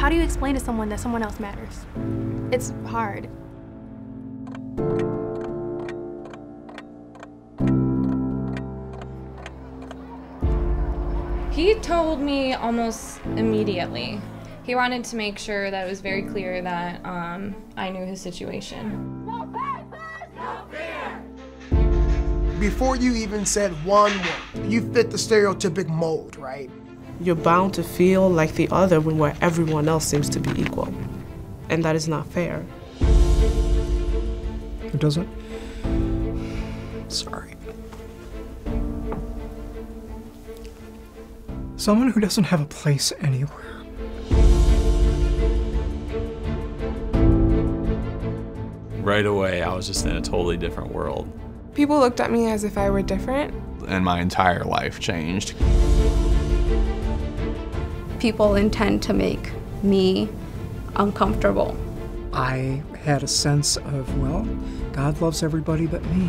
How do you explain to someone that someone else matters? It's hard. He told me almost immediately. He wanted to make sure that it was very clear that I knew his situation. No papers, no fear! Before you even said one word, you fit the stereotypic mold, right? You're bound to feel like the other when where everyone else seems to be equal. And that is not fair. Who doesn't? Sorry. Someone who doesn't have a place anywhere. Right away, I was just in a totally different world. People looked at me as if I were different. And my entire life changed. People intend to make me uncomfortable. I had a sense of, well, God loves everybody but me.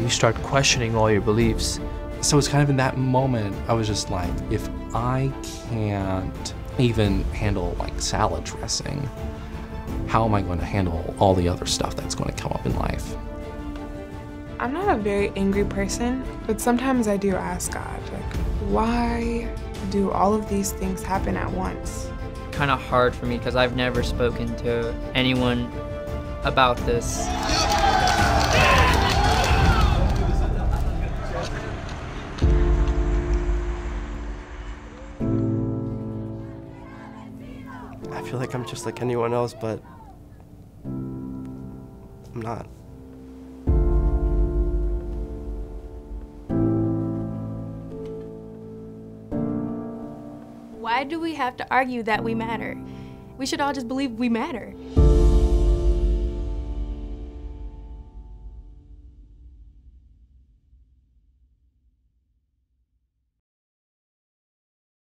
You start questioning all your beliefs. So it's kind of in that moment, I was just like, if I can't even handle like salad dressing, how am I going to handle all the other stuff that's going to come up in life? I'm not a very angry person, but sometimes I do ask God, like, why do all of these things happen at once? Kind of hard for me because I've never spoken to anyone about this. I feel like I'm just like anyone else, but I'm not. Why do we have to argue that we matter? We should all just believe we matter.